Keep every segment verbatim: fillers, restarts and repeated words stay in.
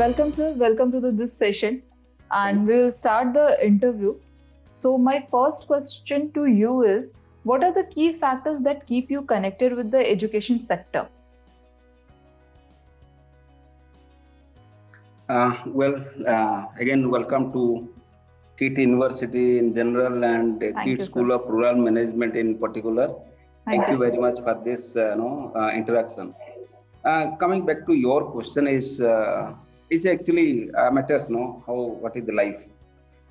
Welcome, sir. Welcome to the, this session, and we will start the interview. So my first question to you is, what are the key factors that keep you connected with the education sector? Uh, well, uh, again, welcome to K I I T University in general and uh, K I I T School of Rural Management in particular. Thank, Thank you very much for this uh, no, uh, interaction. Uh, coming back to your question is, uh, is actually uh, matters, no? How, what is the life?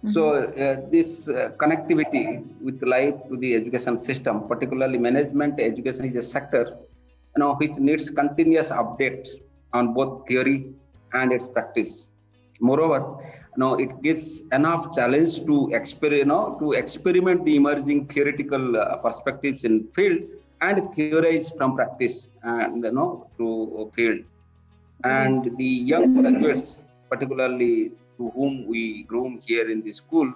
So uh, this uh, connectivity with life to the education system, particularly management education, is a sector, you know, which needs continuous update on both theory and its practice. Moreover, you know, it gives enough challenge to experiment, you know, to experiment the emerging theoretical uh, perspectives in field and theorize from practice and you know to field. And the young graduates, particularly, to whom we groom here in the school,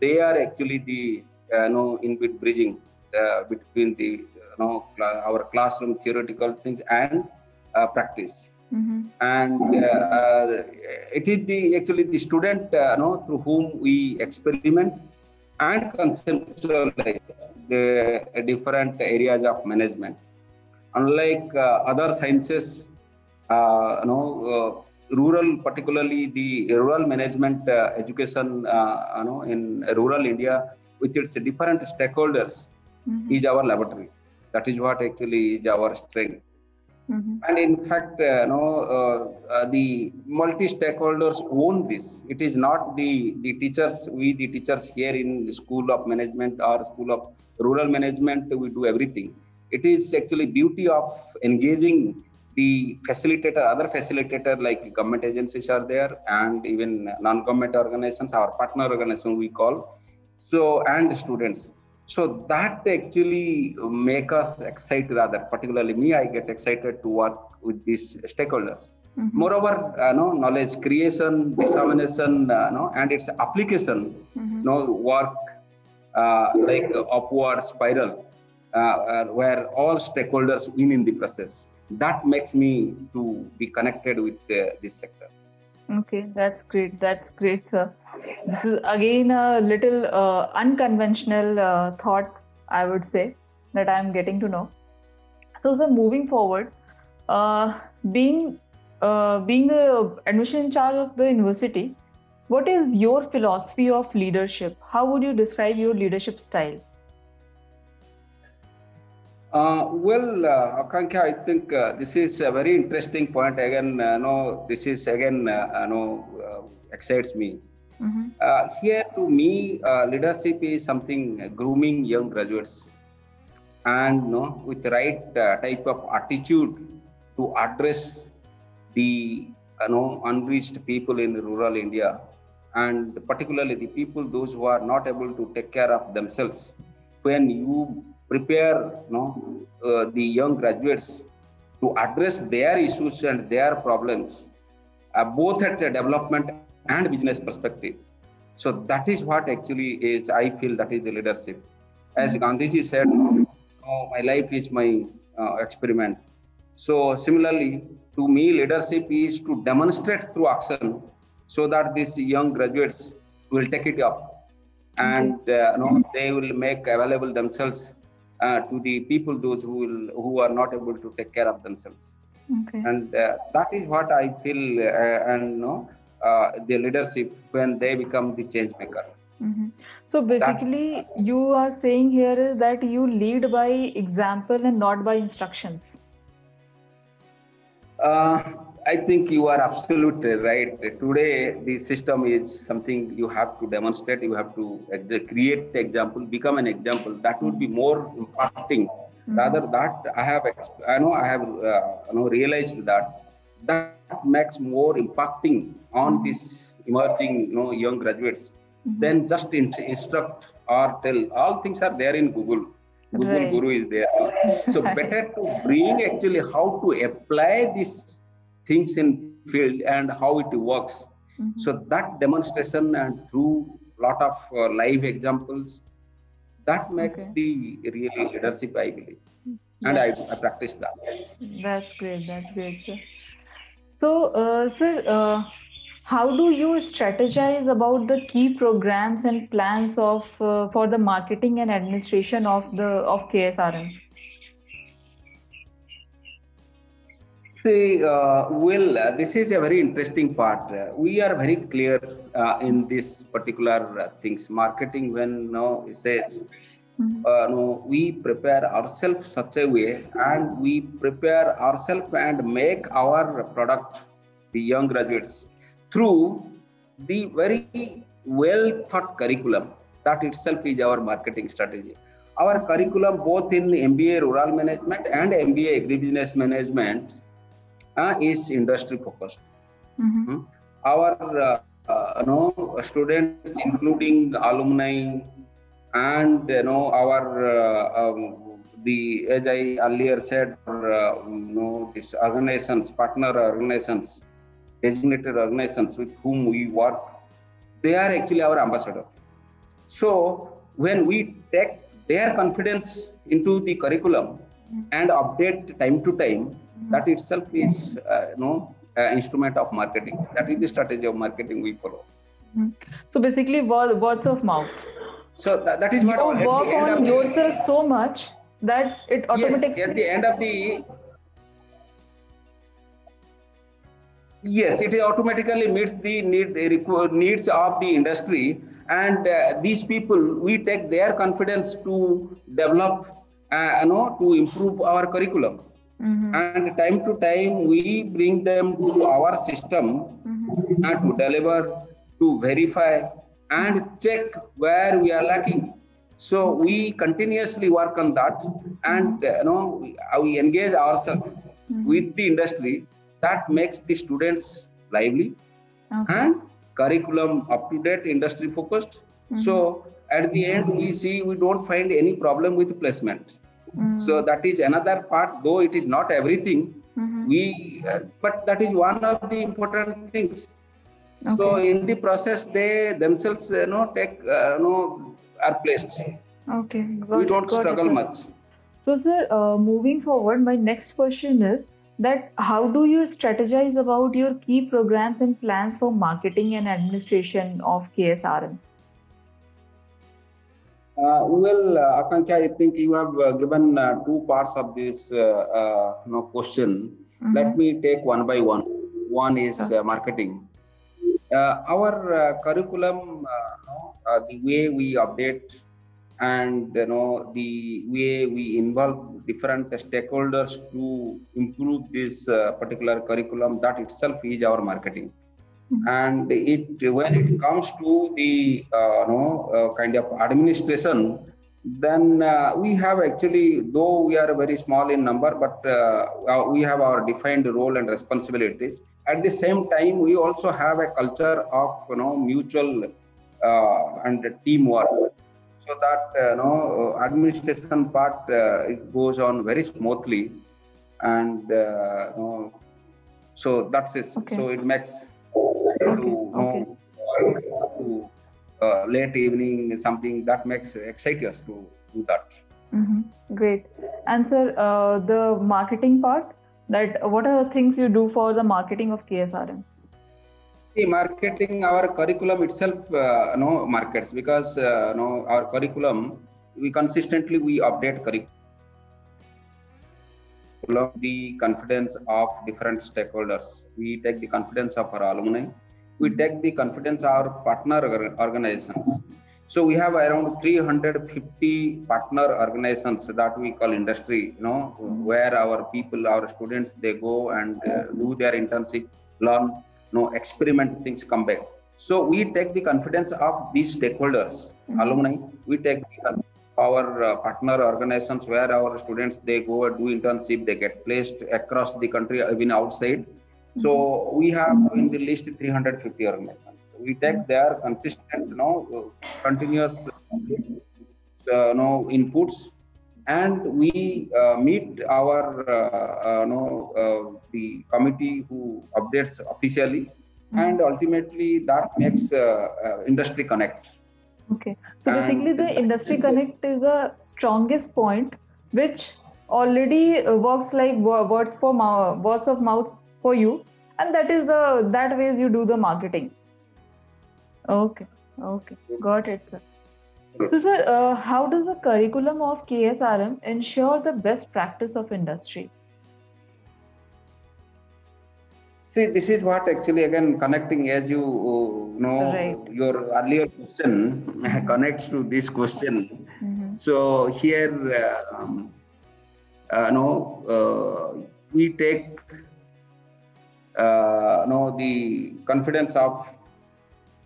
they are actually the uh, you know in-bit bridging uh, between the you know our classroom theoretical things and uh, practice. Mm-hmm. And uh, uh, it is the actually the student uh, you know through whom we experiment and conceptualize the different areas of management. Unlike uh, other sciences, uh, you know. Uh, Rural, particularly the rural management uh, education, uh, you know, in rural India, with its different stakeholders, mm-hmm. is our laboratory. That is what actually is our strength. Mm-hmm. And in fact, uh, you know, uh, uh, the multi-stakeholders own this. It is not the the teachers. We the teachers here in the School of Management or School of Rural Management, we do everything. It is actually beauty of engaging the facilitator, other facilitator like government agencies are there, and even non-government organizations, our partner organization we call, so and students. So that actually make us excited. Rather, particularly me, I get excited to work with these stakeholders. Mm-hmm. Moreover, uh, no, knowledge creation, dissemination, uh, no, and its application, mm-hmm. no work uh, like upward spiral, uh, uh, where all stakeholders win in the process. That makes me to be connected with uh, this sector. Okay, that's great. That's great, sir. This is again a little uh, unconventional uh, thought, I would say, that I'm getting to know. So, sir, moving forward, uh, being uh, being the admission in charge of the university, what is your philosophy of leadership? How would you describe your leadership style? Uh, well, uh, Akankya, I think uh, this is a very interesting point. Again, uh, no, this is again, uh, no, uh, excites me. Mm-hmm. uh, here, to me, uh, leadership is something uh, grooming young graduates, and no, with the right uh, type of attitude to address the uh, no unreached people in rural India, and particularly the people those who are not able to take care of themselves. When you prepare no, uh, the young graduates to address their issues and their problems, uh, both at a development and business perspective. So that is what actually is, I feel that is the leadership. As Gandhiji said, no, no, my life is my uh, experiment. So similarly, to me, leadership is to demonstrate through action so that these young graduates will take it up and uh, no, they will make available themselves Uh, to the people those who will, who are not able to take care of themselves. Okay. And uh, that is what I feel uh, and no uh, the leadership when they become the change maker. Mm-hmm. So basically that, you are saying here is that you lead by example and not by instructions. Uh, I think you are absolutely right. Today the system is something you have to demonstrate, you have to create the example, become an example. That would be more impacting. Mm-hmm. Rather that I have, I know I have uh, you know, realized that that makes more impacting on these emerging you know, young graduates. Mm-hmm. Than just instruct or tell. All things are there in Google. Google right. Guru is there. So better to bring actually how to apply these things in field and how it works. Mm-hmm. So that demonstration and through lot of uh, live examples, that makes okay. the real leadership, I believe. And yes. I, I practice that. That's great. That's great, sir. So, uh, sir, uh, how do you strategize about the key programs and plans of uh, for the marketing and administration of the of K S R M? See, uh, well, uh, this is a very interesting part. Uh, we are very clear uh, in this particular uh, things. Marketing, when no, it says. Uh, no, we prepare ourselves such a way, and we prepare ourselves and make our product, the young graduates, through the very well thought curriculum. That itself is our marketing strategy. Our curriculum, both in M B A Rural Management and M B A Agribusiness Management, uh, is industry focused. Mm-hmm. Our uh, uh, no, students, including alumni, and you know our uh, um, the as I earlier said, uh, you know these organizations, partner organizations, designated organizations with whom we work, they are actually our ambassador. So when we take their confidence into the curriculum and update time to time, that itself is uh, you know uh, instrument of marketing. That is the strategy of marketing we follow. So basically, words of mouth. So that, that is what you work on yourself the, so much that it automatically. Yes, at the end of the yes, it automatically meets the need needs of the industry, and uh, these people, we take their confidence to develop, uh, you know, to improve our curriculum, mm-hmm. and time to time we bring them to our system, mm-hmm. and to deliver, to verify, and check where we are lacking. So we continuously work on that, and you know we engage ourselves with the industry. That makes the students lively, okay. and curriculum up to date, industry focused. Mm-hmm. So at the end, we see we don't find any problem with placement. Mm-hmm. So that is another part, though it is not everything. Mm-hmm. We uh, but that is one of the important things. Okay. So in the process, they themselves, you know, take, uh, you know, are placed. Okay. Got we don't it, struggle it, much. So, sir, uh, moving forward, my next question is that how do you strategize about your key programs and plans for marketing and administration of K S R M? Uh, well, uh, Akankya, I think you have uh, given uh, two parts of this, uh, uh, you know, question. Mm-hmm. Let me take one by one. One is okay. uh, marketing. Uh, our uh, curriculum, uh, uh, the way we update, and you know the way we involve different stakeholders to improve this uh, particular curriculum, that itself is our marketing. Mm-hmm. And it when it comes to the uh, you know uh, kind of administration, then uh, we have actually, though we are very small in number, but uh, we have our defined role and responsibilities. At the same time, we also have a culture of you know mutual uh, and teamwork, so that uh, you know administration part uh, it goes on very smoothly, and uh, you know, so that's it. Okay. So it makes okay. to you know, okay. work to. Uh, late evening, something that makes excite us to do that. Mm-hmm. Great. And sir, uh, the marketing part, that what are the things you do for the marketing of K S R M? The marketing, our curriculum itself, uh, no markets, because uh, no our curriculum, we consistently we update curriculum. The confidence of different stakeholders, we take the confidence of our alumni. We take the confidence of our partner organizations. So we have around three hundred fifty partner organizations that we call industry, you know, where our people, our students, they go and uh, do their internship, learn, you know, experiment things, come back. So we take the confidence of these stakeholders, mm-hmm. alumni. We take the, our uh, partner organizations where our students, they go and do internship, they get placed across the country, even outside. So we have in the list three hundred fifty organizations. We take their consistent, you know, continuous, you know, inputs, and we uh, meet our, uh, uh, you know, uh, the committee who updates officially, and ultimately that makes uh, uh, Industry Connect. Okay. So basically, and the Industry Connect is the strongest point, which already works like words for words of mouth for you, and that is the that ways you do the marketing. Okay, okay, got it, sir. So, sir, uh, how does the curriculum of K S R M ensure the best practice of industry? See, this is what actually again connecting, as you uh, know, right. Your earlier question connects to this question. Mm-hmm. So here, um, uh, no, uh, we take uh, no the confidence of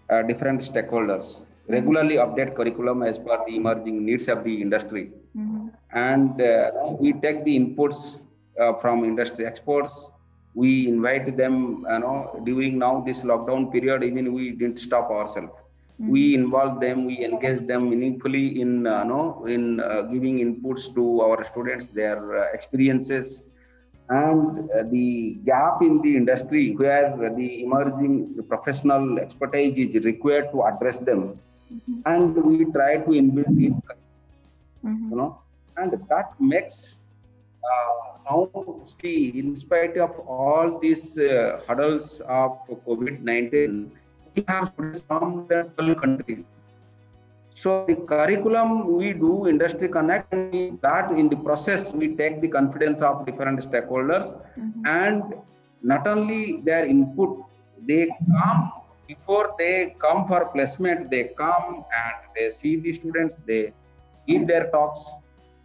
uh, different stakeholders. Regularly update curriculum as per the emerging needs of the industry, mm-hmm. and uh, we take the inputs uh, from industry experts. We invite them, you know, during now this lockdown period, even we didn't stop ourselves. Mm-hmm. We involve them, we engage them meaningfully in, uh, you know, in uh, giving inputs to our students, their uh, experiences, and uh, the gap in the industry where the emerging professional expertise is required to address them. Mm-hmm. And we try to inbuild it, mm-hmm. you know, and that makes uh, now see, in spite of all these uh, hurdles of COVID nineteen, we have from twelve countries. So the curriculum we do industry connect, and that in the process we take the confidence of different stakeholders, mm-hmm. and not only their input, they come before they come for placement, they come and they see the students, they give their talks,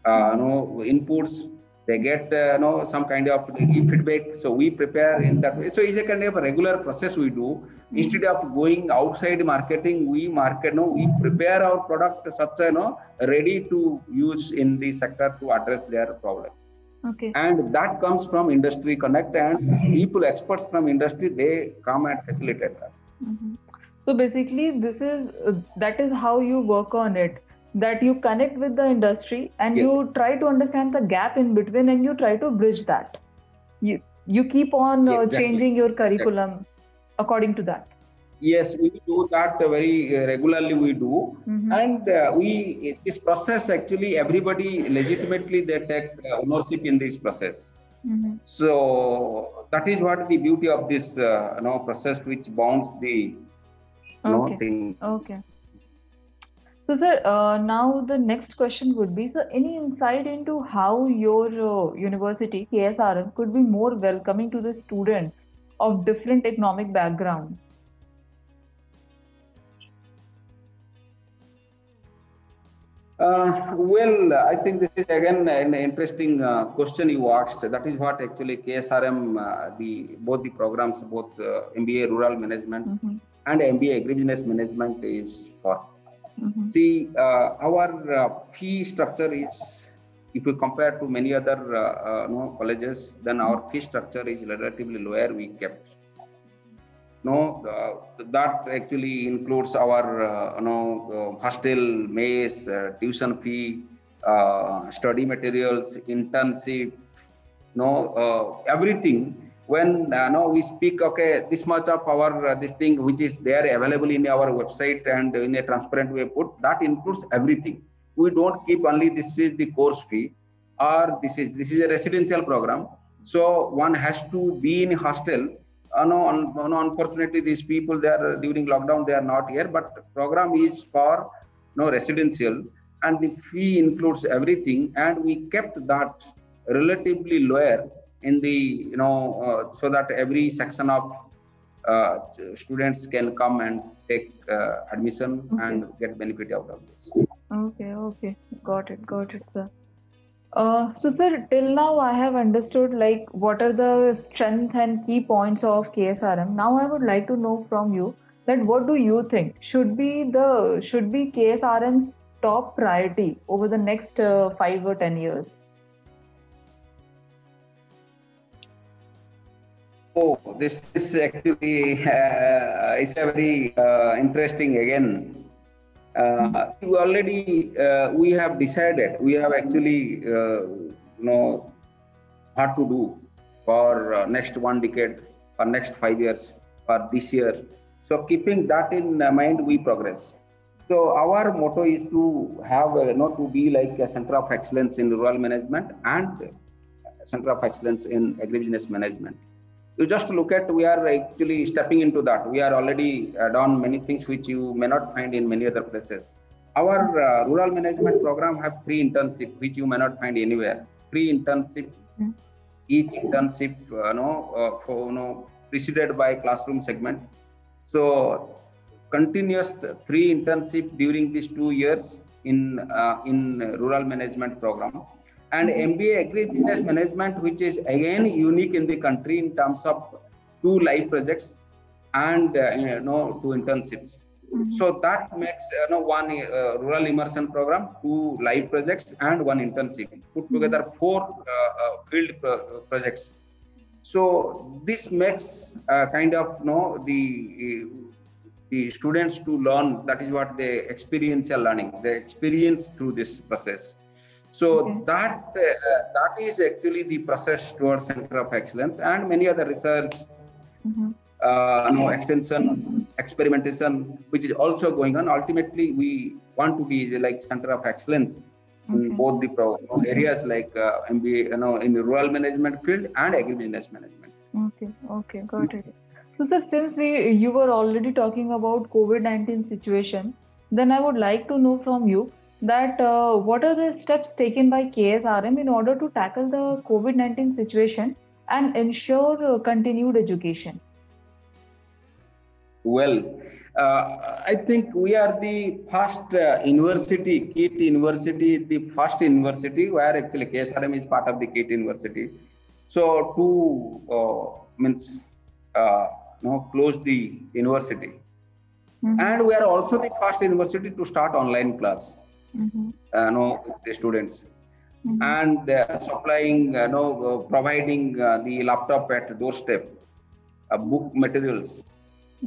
uh, you know, inputs. They get uh, know, some kind of feedback, so we prepare in that way. So it's a kind of a regular process we do. Instead of going outside marketing, we market, no, we prepare our product such a no ready to use in the sector to address their problem. Okay. And that comes from industry connect, and people experts from industry, they come and facilitate that. Mm-hmm. So basically, this is uh, that is how you work on it. That you connect with the industry and yes. you try to understand the gap in between and you try to bridge that. You, you keep on yes, uh, exactly. changing your curriculum exactly. according to that. Yes, we do that very regularly we do. Mm-hmm. And uh, we this process actually everybody legitimately they take ownership in this process. Mm-hmm. So that is what the beauty of this uh, you know, process which bounds the okay. you know, thing. Okay. So, sir, uh, now the next question would be, sir, any insight into how your uh, university, K S R M, could be more welcoming to the students of different economic background? Uh, well, I think this is again an interesting uh, question you asked. That is what actually K S R M, uh, the, both the programs, both uh, M B A Rural Management mm-hmm. and M B A Agribusiness Management is for. Mm-hmm. See, uh, our uh, fee structure is, if you compare to many other uh, uh, no, colleges, then our fee structure is relatively lower. We kept no uh, that actually includes our uh, no uh, hostel, mess, uh, tuition fee, uh, study materials, internship, no uh, everything. When uh, no, we speak, okay, this much of our uh, this thing which is there available in our website and in a transparent way put, that includes everything. We don't keep only this is the course fee or this is this is a residential program. So one has to be in hostel. Uh, no, un, no, unfortunately, these people they are during lockdown they are not here. But the program is for no residential and the fee includes everything, and we kept that relatively lower. In the you know uh, so that every section of uh, students can come and take uh, admission okay. and get benefit out of this. Okay, okay, got it, got it, sir. Uh, so, sir, till now I have understood like what are the strength and key points of K S R M. Now I would like to know from you that what do you think should be the should be K S R M's top priority over the next uh, five or ten years. Oh, this is actually uh, it's a very uh, interesting again. Uh, we already uh, we have decided we have actually uh, you know what to do for uh, next one decade, for next five years, for this year. So keeping that in mind, we progress. So our motto is to have uh, not to be like a center of excellence in rural management and center of excellence in agribusiness management. you just look at, we are actually stepping into that. We are already uh, done many things which you may not find in many other places. Our uh, rural management program has three internships which you may not find anywhere. Three internships, each internship uh, no, uh, for, no, preceded by classroom segment. So continuous three internship during these two years in, uh, in rural management program. And M B A Agribusiness Management, which is again unique in the country in terms of two live projects and uh, you know, two internships. Mm-hmm. So that makes you know, one uh, rural immersion program, two live projects and one internship. Put together four uh, field pro projects. So this makes uh, kind of you know, the, the students to learn, that is what they experience learning, they experience through this process. So okay. that uh, that is actually the process towards Center of Excellence and many other research, mm-hmm. uh, no, extension, experimentation, which is also going on. Ultimately, we want to be like Center of Excellence okay. in both the pro okay. areas like uh, M B A, you know, in the rural management field and agribusiness management. Okay, okay, got it. So, sir, since we you were already talking about COVID nineteen situation, then I would like to know from you that uh, what are the steps taken by K S R M in order to tackle the COVID nineteen situation and ensure uh, continued education? Well, uh, I think we are the first uh, university, K I I T University, the first university where actually K S R M is part of the K I I T University. So to uh, means uh, no, close the university. Mm-hmm. And we are also the first university to start online class. Mm-hmm. uh, no, the students mm-hmm. and uh, supplying, uh, no, uh, providing uh, the laptop at doorstep, uh, book materials.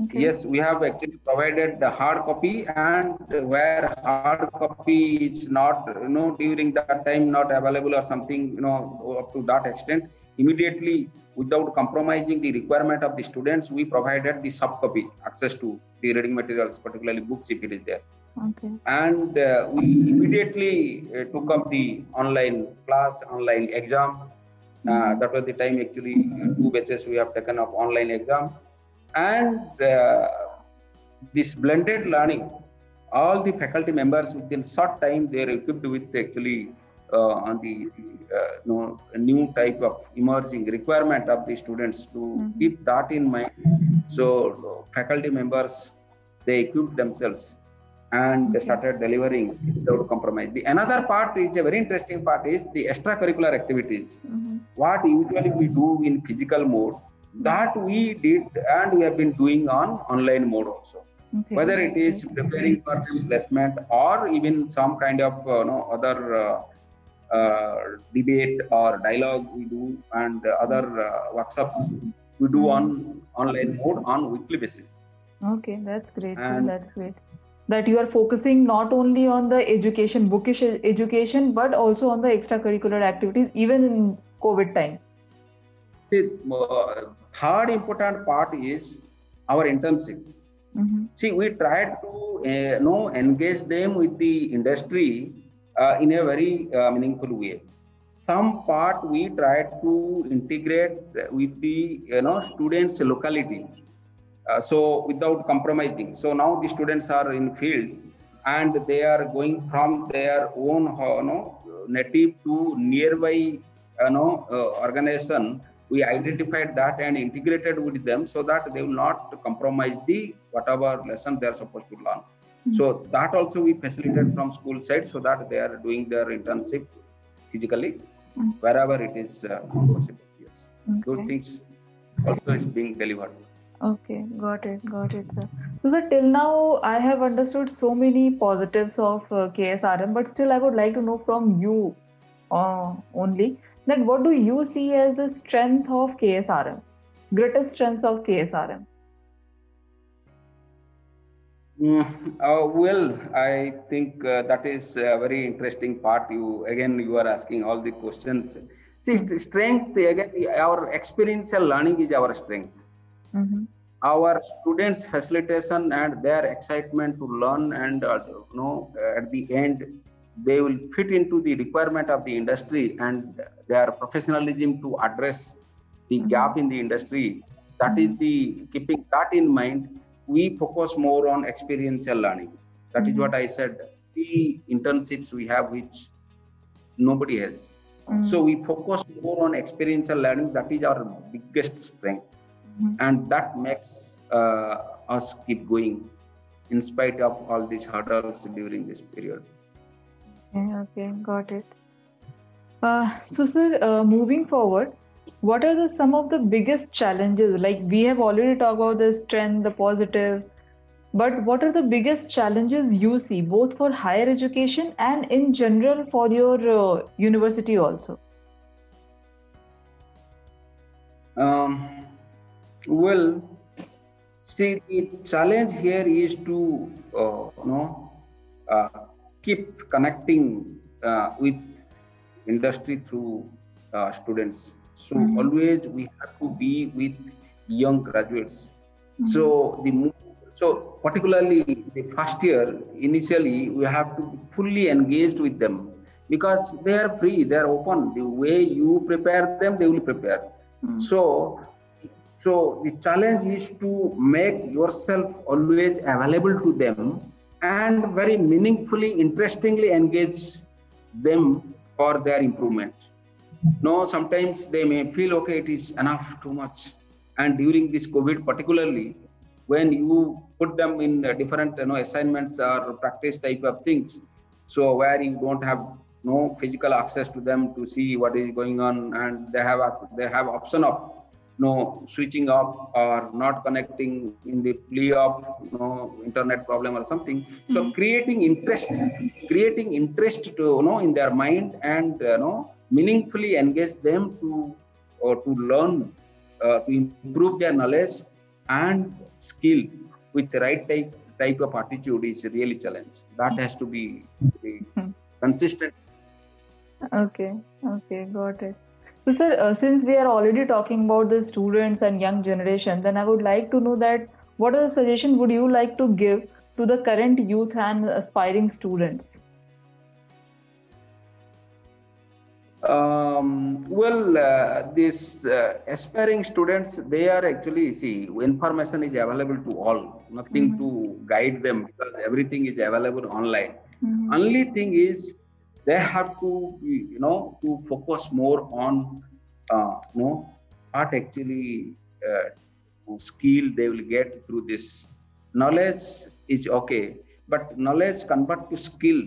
Okay. Yes, we have actually provided the hard copy, and where hard copy is not, you know, during that time not available or something, you know, up to that extent, immediately without compromising the requirement of the students, we provided the soft copy access to the reading materials, particularly books if it is there. Okay. And uh, we immediately uh, took up the online class, online exam. Uh, that was the time actually uh, two batches we have taken up online exam. And uh, this blended learning, all the faculty members within short time, they are equipped with actually uh, on the uh, you know, new type of emerging requirement of the students to mm-hmm. keep that in mind. So uh, faculty members, they equip themselves and they started delivering without compromise. The another part is a very interesting part is the extracurricular activities. Mm-hmm. What usually we do in physical mode, that we did and we have been doing on online mode also. Okay. Whether it is preparing for placement or even some kind of uh, no, other uh, uh, debate or dialogue we do, and uh, other uh, workshops we do on online mode on weekly basis. Okay, that's great. And so that's great. That you are focusing not only on the education, bookish education, but also on the extracurricular activities, even in COVID time. The uh, third important part is our internship. Mm-hmm. See, we tried to uh, no, engage them with the industry uh, in a very uh, meaningful way. Some part we tried to integrate with the you know, students' locality. Uh, so without compromising. So now the students are in field and they are going from their own you know, native to nearby you know, uh, organization. We identified that and integrated with them so that they will not compromise the whatever lesson they are supposed to learn. Mm-hmm. So that also we facilitated from school side so that they are doing their internship physically mm-hmm. wherever it is uh, possible. Yes, okay. Those things also is being delivered. Okay, got it, got it, sir. So, sir, till now, I have understood so many positives of uh, K S R M, but still I would like to know from you uh, only that what do you see as the strength of K S R M, greatest strengths of K S R M? Mm, uh, well, I think uh, that is a very interesting part. You again, you are asking all the questions. See, the strength, again, our experiential learning is our strength. Mm-hmm. Our students' facilitation and their excitement to learn, and uh, you know, at the end they will fit into the requirement of the industry and their professionalism to address the gap in the industry, that is the, keeping that in mind, we focus more on experiential learning. That is what I said, the internships we have which nobody has. So we focus more on experiential learning, that is our biggest strength. And that makes uh, us keep going in spite of all these hurdles during this period. Yeah, okay, got it. Uh, so sir, uh, moving forward, what are the some of the biggest challenges? Like we have already talked about the strength, the positive, but what are the biggest challenges you see both for higher education and in general for your uh, university also? Um, well, see, the challenge here is to uh, you know, uh, keep connecting uh, with industry through uh, students. So mm-hmm. always we have to be with young graduates. Mm-hmm. So the so particularly the first year, initially we have to be fully engaged with them because they are free, they are open. The way you prepare them, they will prepare. Mm-hmm. So, so the challenge is to make yourself always available to them and very meaningfully, interestingly engage them for their improvement. No, sometimes they may feel, okay, it is enough, too much. And during this COVID particularly, when you put them in different you know, assignments or practice type of things, so where you don't have no physical access to them to see what is going on, and they have they have option of no switching off or not connecting in the plea of you know, internet problem or something. Mm-hmm. So creating interest, creating interest to you know in their mind and you know meaningfully engage them to or to learn, uh, to improve their knowledge and skill with the right type type of attitude is really challenge. That has to be uh, consistent. Okay, okay, got it. So sir, uh, since we are already talking about the students and young generation, then I would like to know that what are the suggestions would you like to give to the current youth and aspiring students? Um, well, uh, these uh, aspiring students, they are actually, see, information is available to all, nothing mm-hmm. to guide them because everything is available online. Mm-hmm. Only thing is, they have to, you know, to focus more on, uh, you know, what actually uh, skill they will get through this. Knowledge is okay, but knowledge convert to skill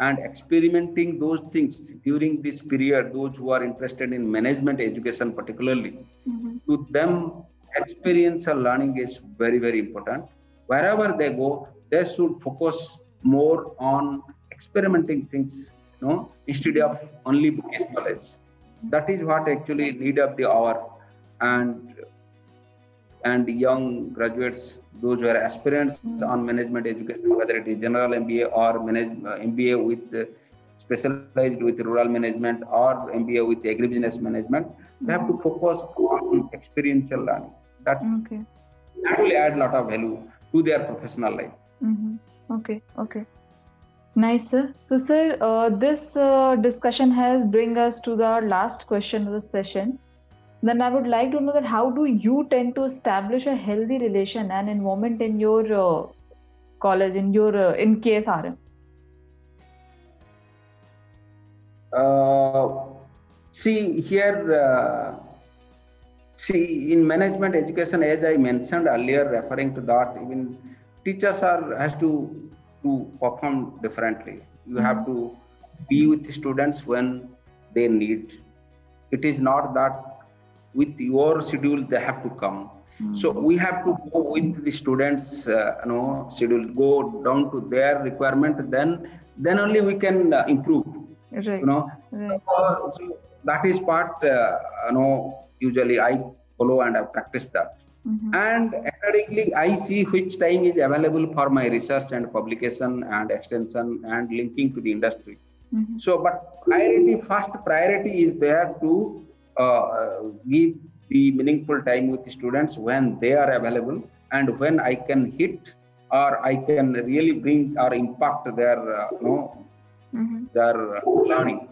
and experimenting those things during this period. Those who are interested in management education particularly, mm-hmm. to them experiential learning is very, very important. Wherever they go, they should focus more on experimenting things. No, instead of only bookish knowledge. That is what actually need of the hour, and and young graduates, those who are aspirants mm-hmm. on management education, whether it is general M B A or manage, uh, M B A with uh, specialized with rural management or M B A with agribusiness management, mm-hmm. they have to focus on experiential learning. That, okay. that will add a lot of value to their professional life. Mm-hmm. Okay, okay. Nice, sir. So, sir, uh, this uh, discussion has bring us to the last question of the session. Then I would like to know that how do you tend to establish a healthy relation and involvement in your uh, college, in your uh, in K S R M? Uh, see here. Uh, see in management education, as I mentioned earlier, referring to that, even teachers are has to. to perform differently. You have to be with the students when they need. It is not that with your schedule they have to come. Mm-hmm. So we have to go with the students, uh, you know, schedule, go down to their requirement, then then only we can uh, improve, right. you know. Right. So, so that is part, uh, you know, usually I follow and I practice that. Mm-hmm. And accordingly, I see which time is available for my research and publication and extension and linking to the industry. Mm-hmm. So, but priority, first priority is there to uh, give the meaningful time with the students when they are available and when I can hit or I can really bring or impact their, uh, you know, mm-hmm. their learning.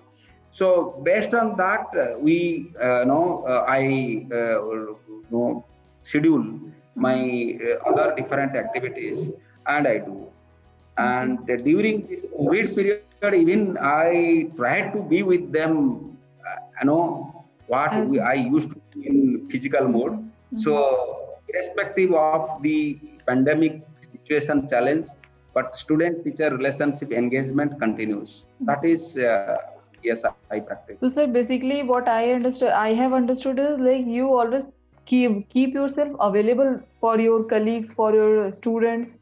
So based on that, uh, we uh, know uh, I uh, know, schedule my uh, other different activities, and I do. And uh, during this COVID period, even I tried to be with them. Uh, you know what we, I used to be in physical mode. Mm-hmm. So irrespective of the pandemic situation challenge, but student-teacher relationship engagement continues. Mm-hmm. That is. Uh, Yes, I practice. So, sir, basically, what I understood, I have understood is like you always keep keep yourself available for your colleagues, for your students,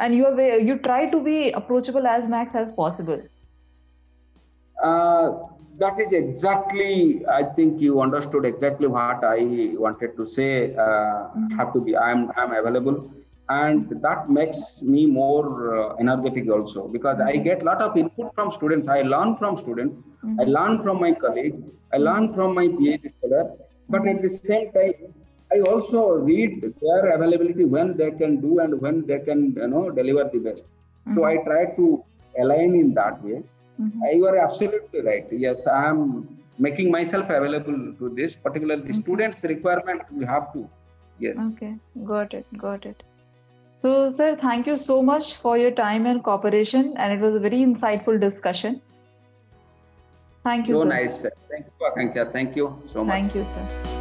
and you are you try to be approachable as max as possible. Uh, that is exactly. I think you understood exactly what I wanted to say. Uh, mm-hmm. Have to be. I'm I'm available, and that makes me more uh, energetic also, because I get lot of input from students. I learn from students, mm-hmm. I learn from my colleague, I learn from my PhD scholars, but at the same time I also read their availability, when they can do and when they can, you know, deliver the best. Mm-hmm. So I try to align in that way. Mm-hmm. You are absolutely right. Yes, I am making myself available to this, particularly mm-hmm. students' requirement we have to. Yes. Okay, got it, got it. So, sir, thank you so much for your time and cooperation, and it was a very insightful discussion. Thank you, so sir. So nice. Thank you, Akankya. Thank you so much. Thank you, sir.